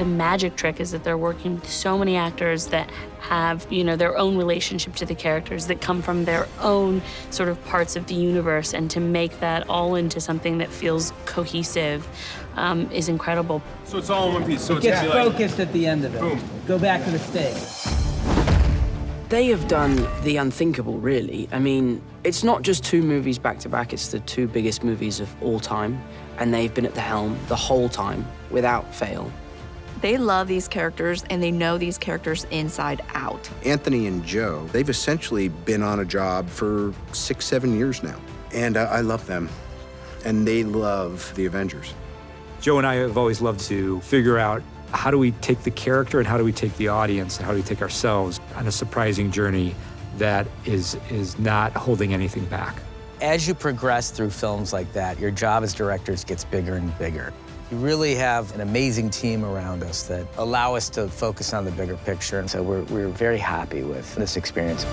the magic trick is that they're working with so many actors that have, you know, their own relationship to the characters that come from their own sort of parts of the universe, and to make that all into something that feels cohesive is incredible. So it's all in one piece. So it gets focused at the end of it. Boom. Go back to the stage. They have done the unthinkable, really. I mean, it's not just two movies back to back, it's the two biggest movies of all time, and they've been at the helm the whole time, without fail. They love these characters, and they know these characters inside out. Anthony and Joe, they've essentially been on a job for 6, 7 years now, and I love them, and they love the Avengers. Joe and I have always loved to figure out, how do we take the character and how do we take the audience and how do we take ourselves on a surprising journey that is not holding anything back? As you progress through films like that, your job as directors gets bigger and bigger. You really have an amazing team around us that allow us to focus on the bigger picture, and so we're very happy with this experience.